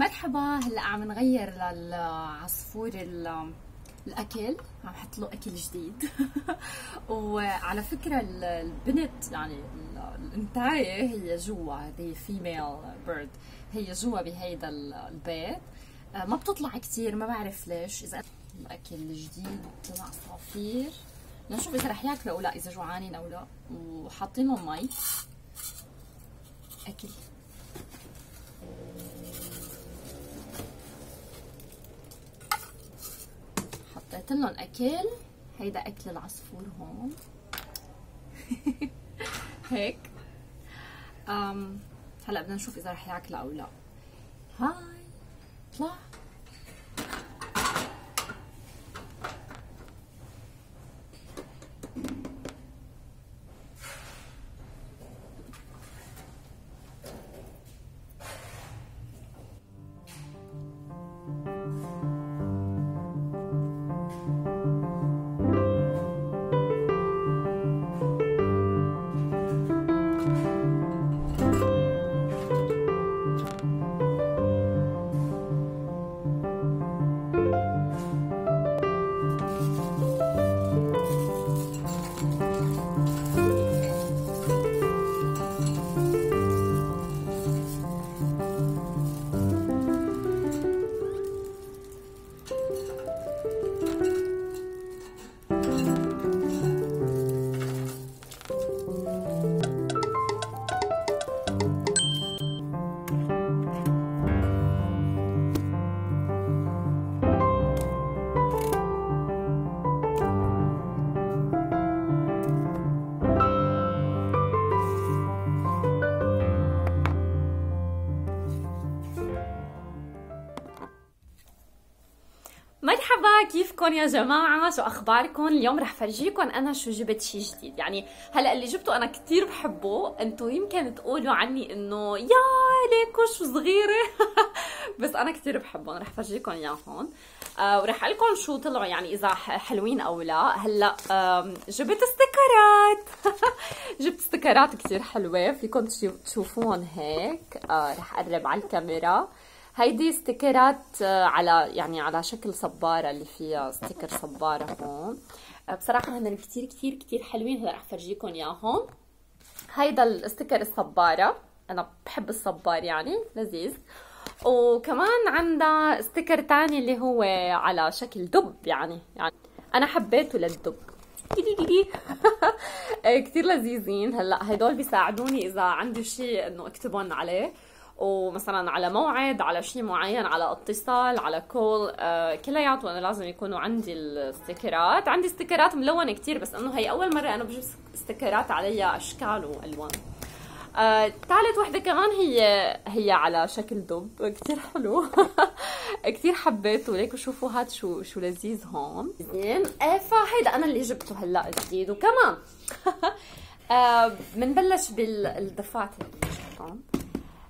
مرحبا. هلا عم نغير للعصفور الاكل، عم حط له اكل جديد. وعلى فكره البنت يعني الانتايه هي جوا، هي فيميل بيرد، هي جوا بهيدا البيت، ما بتطلع كثير، ما بعرف ليش. اذا الاكل الجديد طلع عصافير، لنشوف اذا رح ياكلوا او لا، اذا جوعانين او لا. وحاطين لهم مي اكل. حطيت لهم اكل، هيدا اكل العصفور هون. هيك هلا بدنا نشوف اذا رح ياكلها او لا. هاي اطلع. مرحبا، كيفكم يا جماعة؟ شو أخباركم؟ اليوم رح فرجيكم أنا شو جبت شي جديد. يعني هلأ اللي جبته أنا كتير بحبه، أنتو يمكن تقولوا عني إنه يا ليكو شو صغيرة. بس أنا كتير بحبهم، رح فرجيكم إياهم ورح أقلكم شو طلعوا، يعني إذا حلوين أو لا. هلأ جبت استيكرات. جبت استيكرات كتير حلوة، فيكم تشوفون هيك. رح أقرب على الكاميرا. هيدي ستيكرات على يعني على شكل صبارة، اللي فيها ستيكر صبارة هون. بصراحة هن كتير كتير كتير حلوين، هلا رح فرجيكم اياهم. هيدا الستيكر الصبارة، أنا بحب الصبار يعني لذيذ. وكمان عندها ستيكر تاني اللي هو على شكل دب، يعني أنا حبيته للدب. كتير لذيذين. هلا هيدول بيساعدوني إذا عندي شي إنه أكتبهم عليه، ومثلا على موعد، على شيء معين، على اتصال، على كول، كلياتهم انا لازم يكونوا عندي الاستيكرات. عندي استيكرات ملونه كتير، بس انه هي اول مره انا بجيب استيكرات عليها اشكال والوان. ثالث وحده كمان هي على شكل دب، كتير حلو. كتير حبيته، ليكوا شوفوا هاد شو لذيذ هون. زين، فهيدا انا اللي جبته هلا جديد. وكمان بنبلش بالدفات اللي جبتهم.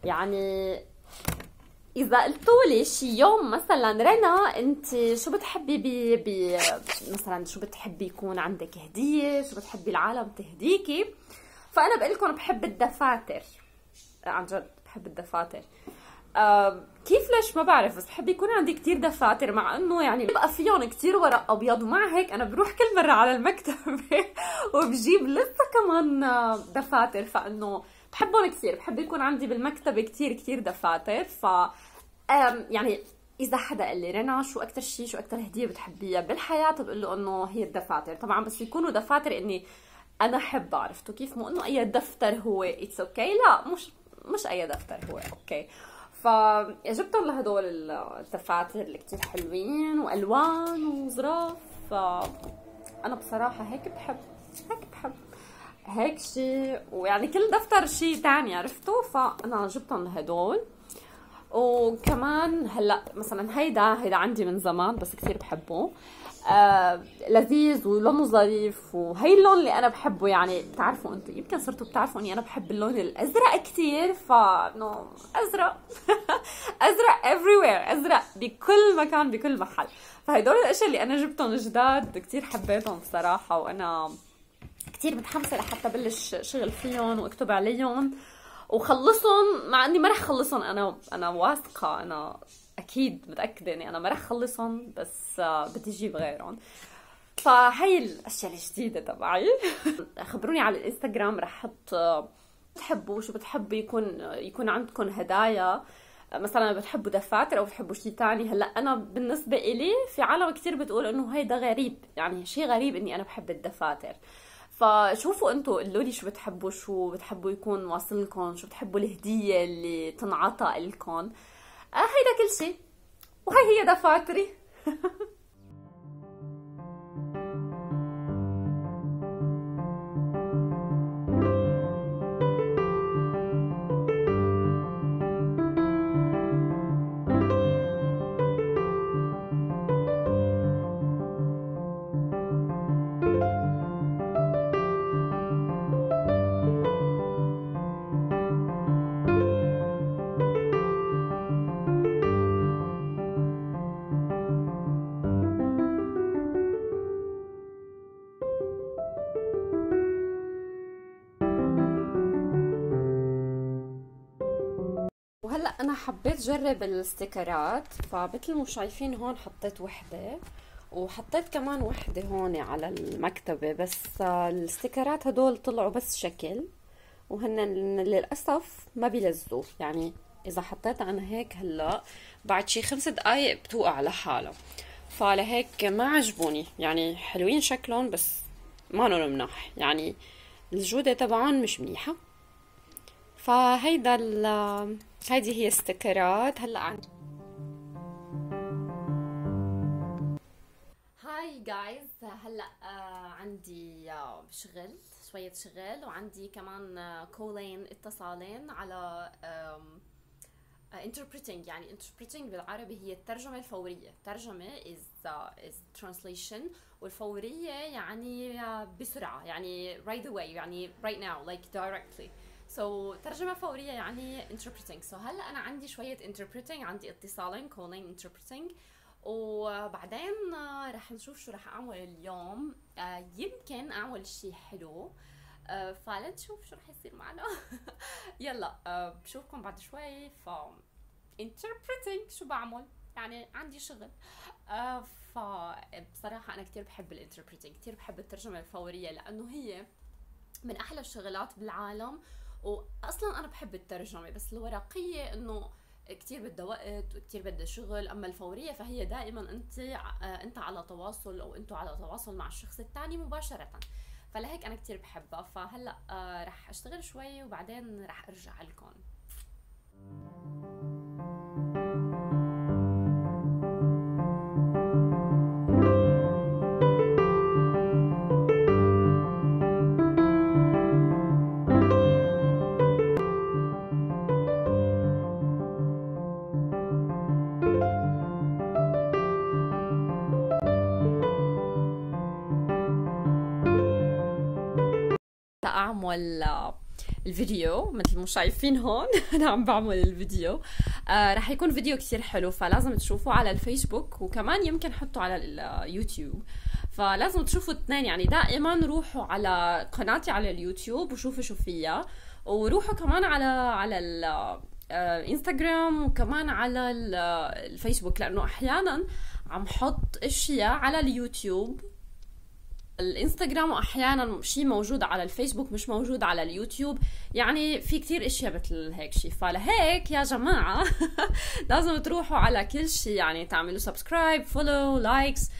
يعني إذا قلتولي شي يوم مثلا رنا أنت شو بتحبي مثلا شو بتحبي يكون عندك هدية، شو بتحبي العالم تهديكي، فأنا بقلكم بحب الدفاتر. عن جد بحب الدفاتر. كيف ليش ما بعرف، بس بحب يكون عندي كتير دفاتر، مع انه يعني بقى فيهم كتير ورق ابيض. ومع هيك انا بروح كل مره على المكتبه وبجيب لسه كمان دفاتر، فانه بحبهم كتير، بحب يكون عندي بالمكتبه كتير كتير دفاتر. ف يعني اذا حدا قال لي رنا شو اكثر هديه بتحبيها بالحياه، بقول له انه هي الدفاتر طبعا، بس يكونوا دفاتر اني انا احب. عرفتوا كيف؟ مو انه اي دفتر هو اتس اوكي، لا مش اي دفتر هو اوكي. فجبتهم لهدول الدفاتر اللي كتير حلوين، والوان وزراف. فانا بصراحه هيك بحب هيك شيء، ويعني كل دفتر شيء ثاني، عرفتوا؟ فانا جبتهم لهدول. وكمان هلا مثلا هيدا عندي من زمان، بس كثير بحبه. لذيذ ولونه ظريف، وهي اللون اللي انا بحبه. يعني بتعرفوا انتم، يمكن صرتوا بتعرفوا اني انا بحب اللون الازرق كثير. فانه ازرق ازرق everywhere، ازرق بكل مكان بكل محل. فهدول الاشياء اللي انا جبتهم جداد كثير حبيتهم بصراحه، وانا كثير متحمسه لحتى بلش شغل فيهم واكتب عليهم. وخلصهم، مع اني ما رح خلصهم، انا واثقه، انا اكيد متاكده اني انا ما رح خلصهم، بس بدي اجيب غيرهم. فهي الاشياء الجديده تبعي. خبروني على الانستغرام، رح احط بتحبوا شو بتحبوا يكون عندكم هدايا، مثلا بتحبوا دفاتر او بتحبوا شيء ثاني. هلا انا بالنسبه الي في عالم كثير بتقول انه هيدا غريب، يعني شيء غريب اني انا بحب الدفاتر. فشوفوا انتم، قولوا لي شو بتحبوا يكون واصلكم، شو بتحبوا الهديه اللي تنعطى لكم. هيدا كل شيء، وهي هي دفاتري. وهلا انا حبيت جرب الستيكرات، فمثل ما شايفين هون حطيت وحده، وحطيت كمان وحده هون على المكتبه، بس الستيكرات هدول طلعوا بس شكل، وهن للاسف ما بيلزقوا. يعني اذا حطيت انا هيك هلا بعد شي 5 دقائق بتوقع لحالها، فلهيك ما عجبوني. يعني حلوين شكلهم بس ما لهم مناح، يعني الجوده تبعهم مش منيحه. فهيدا هيدي هي استيكرات. هلا عندي هاي جايز، هلا عندي شغل، شوية شغل، وعندي كمان كولين اتصالين على interpreting. يعني interpreting بالعربي هي الترجمة الفورية. ترجمة is translation، والفورية يعني بسرعة، يعني right away، يعني right now like directly. سو ترجمة فورية يعني interpreting. سو هلا أنا عندي شوية interpreting، عندي اتصالين calling interpreting، وبعدين رح نشوف شو رح أعمل اليوم. يمكن أعمل شي حلو، فلنشوف شو رح يصير معنا. يلا بشوفكم بعد شوي. ف interpreting شو بعمل، يعني عندي شغل. فبصراحة أنا كتير بحب الانتربريتنج، كتير بحب الترجمة الفورية، لأنه هي من أحلى الشغلات بالعالم. واصلا انا بحب الترجمه، بس الورقيه انه كثير بدها وقت وكثير بدها شغل. اما الفوريه فهي دائما انت على تواصل، او انتوا على تواصل مع الشخص الثاني مباشره، فلهيك انا كثير بحبها. فهلا رح اشتغل شوي وبعدين رح ارجع لكم. اعمل الفيديو مثل ما شايفين هون. انا عم بعمل الفيديو، رح يكون فيديو كثير حلو، فلازم تشوفوه على الفيسبوك، وكمان يمكن حطه على اليوتيوب، فلازم تشوفوا الاثنين. يعني دائما روحوا على قناتي على اليوتيوب وشوفوا شو فيها، وروحوا كمان على الانستغرام، وكمان على الفيسبوك، لانه احيانا عم حط اشياء على اليوتيوب الانستغرام، واحيانا شيء موجود على الفيسبوك مش موجود على اليوتيوب. يعني في كثير اشياء مثل هيك شيء، فلهيك يا جماعه لازم تروحوا على كل شيء، يعني تعملوا سبسكرايب، فولو، لايكس،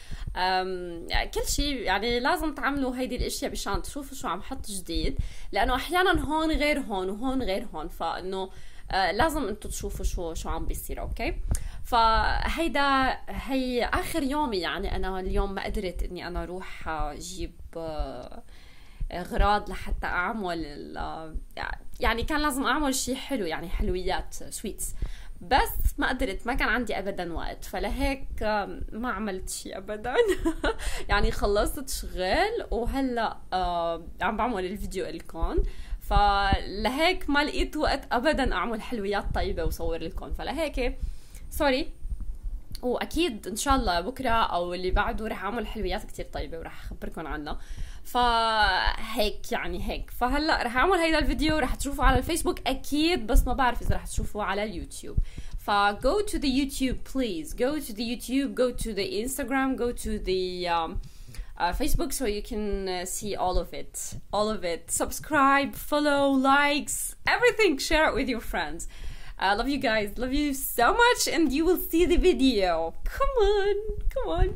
كل شيء. يعني لازم تعملوا هيدي الاشياء مشان تشوفوا شو عم حط جديد، لانه احيانا هون غير هون وهون غير هون، فانه لازم انتم تشوفوا شو عم بيصير. اوكي، فهيدا هي اخر يومي. يعني انا اليوم ما قدرت اني انا اروح اجيب اغراض لحتى اعمل يعني كان لازم اعمل شيء حلو، يعني حلويات، سويتس، بس ما قدرت، ما كان عندي ابدا وقت، فلهيك ما عملت شيء ابدا. يعني خلصت شغل وهلا عم بعمل الفيديو لكم، فلهيك ما لقيت وقت ابدا اعمل حلويات طيبه وصور لكم، فلهيك سوري. واكيد ان شاء الله بكره او اللي بعده رح اعمل حلويات كتير طيبه ورح اخبركم عنها. فهيك يعني هيك، فهلا رح اعمل هيدا الفيديو، رح تشوفوه على الفيسبوك اكيد، بس ما بعرف اذا رح تشوفوه على اليوتيوب. فgo to the YouTube please, go to the YouTube, go to the Instagram, go to the Facebook so you can see all of it. Subscribe, follow, likes, everything, share it with your friends. I love you guys, love you so much, and you will see the video. Come on, come on.